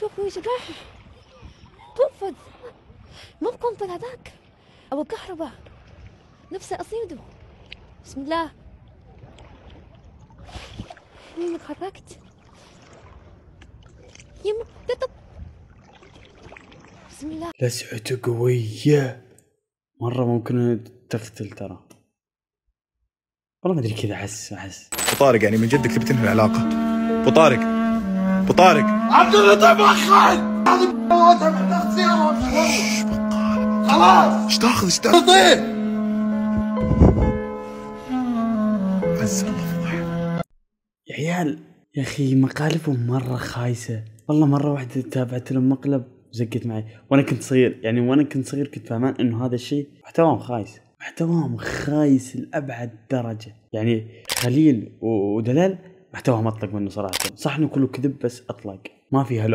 شوفوا ايش راح تنفذ، مو بقنطل هذاك أبو الكهرباء نفسه أصيده. بسم الله، يمك حركت يمك تطط. بسم الله، لسعته قوية مرة، ممكن تقتل ترى. والله ما أدري كذا، أحس أبو طارق يعني من جدك تبي تنهي العلاقة؟ أبو طارق، أبو طارق، عبد اللطيف أخرج، خلاص ايش تاخذ ايش تاخذ؟ عز الله فضح يا عيال. يا اخي مقالبهم مره خايسه والله. مره واحده تابعت لهم مقلب زقت معي وانا كنت صغير، يعني وانا كنت صغير كنت فاهمان انه هذا الشيء محتواهم خايس، محتواهم خايس لابعد درجه. يعني خليل ودلال محتواهم اطلق منه صراحه، صح انه كله كذب بس اطلق، ما في هلو